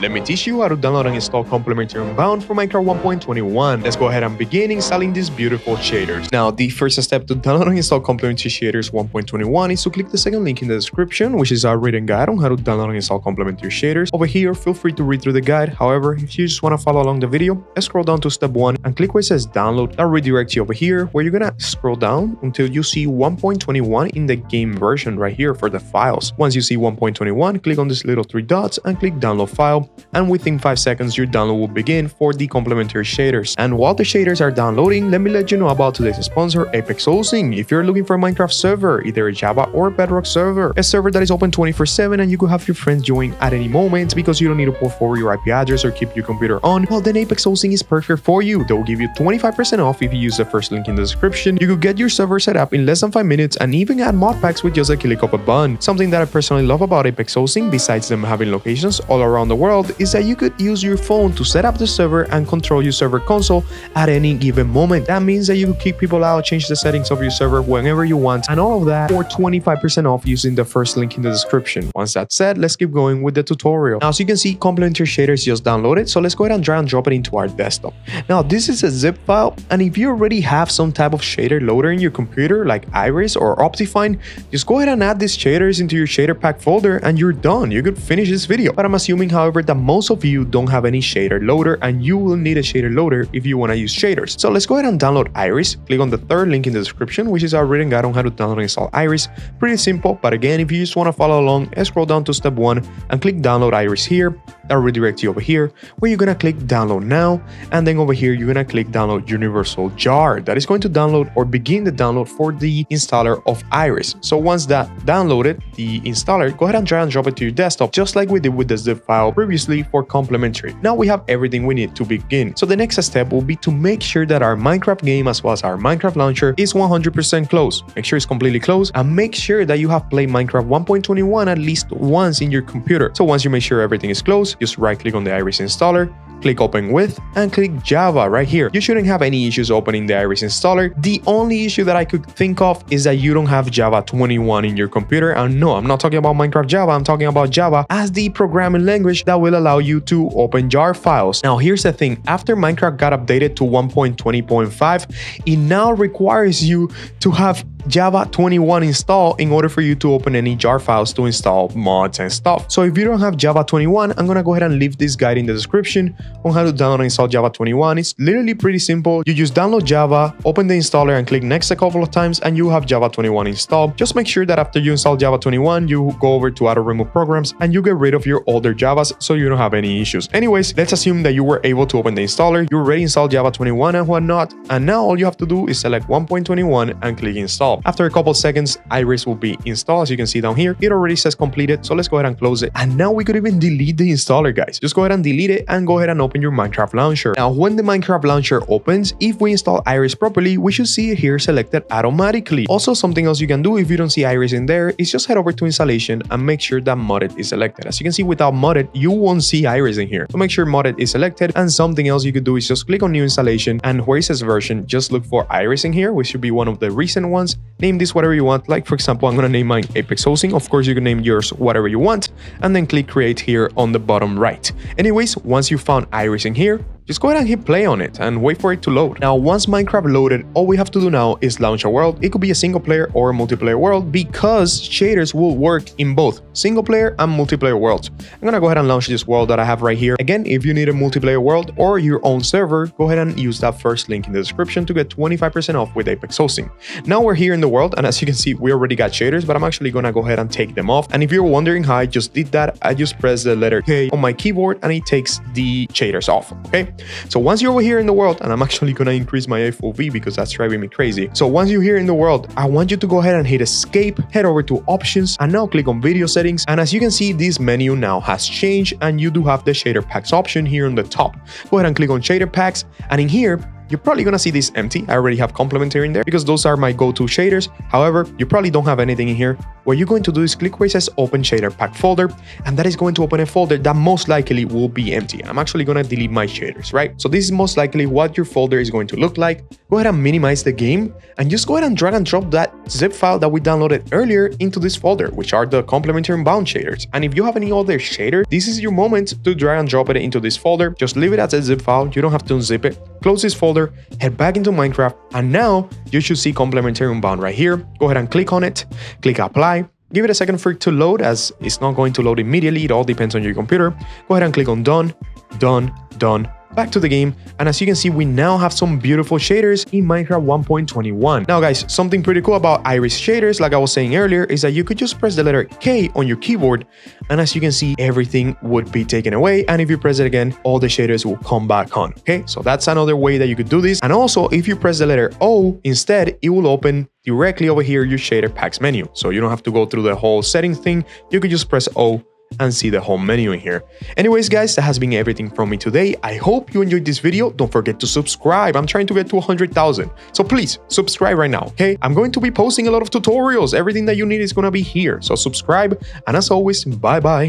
Let me teach you how to download and install Complementary Unbound for Minecraft 1.21. Let's go ahead and begin installing these beautiful shaders. Now, the first step to download and install Complementary Shaders 1.21 is to click the second link in the description, which is our written guide on how to download and install Complementary Shaders. Over here, feel free to read through the guide. However, if you just want to follow along the video, let's scroll down to step 1 and click where it says download. That'll redirect you over here, where you're gonna scroll down until you see 1.21 in the game version right here for the files. Once you see 1.21, click on these little three dots and click download file. And within 5 seconds, your download will begin for the Complementary Shaders. And while the shaders are downloading, let me let you know about today's sponsor, Apex Hosting. If you're looking for a Minecraft server, either a Java or a Bedrock server, a server that is open 24/7 and you could have your friends join at any moment because you don't need to port forward your IP address or keep your computer on, well then Apex Hosting is perfect for you. They will give you 25% off if you use the first link in the description. You could get your server set up in less than 5 minutes and even add mod packs with just a click of a button. Something that I personally love about Apex Hosting, besides them having locations all around the world, is that you could use your phone to set up the server and control your server console at any given moment. That means that you can kick people out, change the settings of your server whenever you want, and all of that for 25% off using the first link in the description. Once that's said, let's keep going with the tutorial. Now, as you can see, Complementary Shaders just downloaded, so let's go ahead and drag and drop it into our desktop. Now, this is a zip file, and if you already have some type of shader loader in your computer like Iris or Optifine, just go ahead and add these shaders into your shader pack folder and you're done. You could finish this video. But I'm assuming, however, that most of you don't have any shader loader, and you will need a shader loader if you want to use shaders. So let's go ahead and download Iris. Click on the third link in the description, which is our written guide on how to download and install Iris. Pretty simple, but again, if you just want to follow along, scroll down to step 1 and click download Iris here. That'll redirect you over here where you're gonna click download now, and then over here you're gonna click download universal jar. That is going to download or begin the download for the installer of Iris. So once that downloaded, the installer, go ahead and drag and drop it to your desktop, just like we did with the zip file previously for Complementary. Now we have everything we need to begin. So the next step will be to make sure that our Minecraft game as well as our Minecraft launcher is 100% closed. Make sure it's completely closed, and make sure that you have played Minecraft 1.21 at least once in your computer. So once you make sure everything is closed, just right click on the Iris installer, click open with, and click Java right here. You shouldn't have any issues opening the Iris installer. The only issue that I could think of is that you don't have Java 21 in your computer. And no, I'm not talking about Minecraft Java, I'm talking about Java as the programming language that will allow you to open jar files. Now here's the thing, after Minecraft got updated to 1.20.5, it now requires you to have Java 21 installed in order for you to open any jar files to install mods and stuff. So if you don't have Java 21, I'm gonna go ahead and leave this guide in the description on how to download and install Java 21. It's literally pretty simple. You just download Java, open the installer and click next a couple of times, and you have Java 21 installed. Just make sure that after you install Java 21, you go over to auto remove programs and you get rid of your older Javas so you don't have any issues. Anyways, let's assume that you were able to open the installer, you already installed Java 21 and whatnot, and now all you have to do is select 1.21 and click install. After a couple seconds, Iris will be installed. As you can see down here, it already says completed, so let's go ahead and close it. And now we could even delete the installer, guys. Just go ahead and delete it and go ahead and open your Minecraft launcher. Now when the Minecraft launcher opens, if we install Iris properly, we should see it here selected automatically. Also, something else you can do if you don't see Iris in there is just head over to installation and make sure that modded is selected. As you can see, without modded, you won't see Iris in here, so make sure modded is selected. And something else you could do is just click on new installation, and where it says version, just look for Iris in here, which should be one of the recent ones. Name this whatever you want. Like, for example, I'm going to name mine Apex Hosting. Of course, you can name yours whatever you want, and then click create here on the bottom right. Anyways, once you found Iris in here, just go ahead and hit play on it and wait for it to load. Now, once Minecraft loaded, all we have to do now is launch a world. It could be a single player or a multiplayer world, because shaders will work in both single player and multiplayer worlds. I'm gonna go ahead and launch this world that I have right here. Again, if you need a multiplayer world or your own server, go ahead and use that first link in the description to get 25% off with Apex Hosting. Now we're here in the world, and as you can see, we already got shaders, but I'm actually gonna go ahead and take them off. And if you're wondering how I just did that, I just press the letter K on my keyboard and it takes the shaders off, okay? So once you're over here in the world, and I'm actually gonna increase my FOV because that's driving me crazy. So once you're here in the world, I want you to go ahead and hit escape, head over to options, and now click on video settings. And as you can see, this menu now has changed, and you do have the shader packs option here on the top. Go ahead and click on shader packs, and in here, you're probably gonna see this empty. I already have Complementary in there because those are my go-to shaders. However, you probably don't have anything in here. What you're going to do is click where it says open shader pack folder, and that is going to open a folder that most likely will be empty. I'm actually gonna delete my shaders, right? So this is most likely what your folder is going to look like. go ahead and minimize the game and just go ahead and drag and drop that zip file that we downloaded earlier into this folder, which are the Complementary Unbound shaders. And if you have any other shader, this is your moment to drag and drop it into this folder. Just leave it as a zip file. You don't have to unzip it. Close this folder, head back into Minecraft, and now you should see Complementary Unbound right here. Go ahead and click on it, click apply. Give it a second for it to load, as it's not going to load immediately. It all depends on your computer. Go ahead and click on done, done, done. Back to the game, and as you can see, we now have some beautiful shaders in Minecraft 1.21. Now guys, something pretty cool about Iris shaders, like I was saying earlier, is that you could just press the letter K on your keyboard, and as you can see, everything would be taken away, and if you press it again, all the shaders will come back on. Okay, so that's another way that you could do this. And also, if you press the letter O instead, it will open directly over here your shader packs menu, so you don't have to go through the whole settings thing. You could just press O and see the whole menu in here. Anyways guys, that has been everything from me today. I hope you enjoyed this video. Don't forget to subscribe. I'm trying to get to 100,000, so please subscribe right now. Okay, I'm going to be posting a lot of tutorials. Everything that you need is going to be here, so subscribe, and as always, bye bye.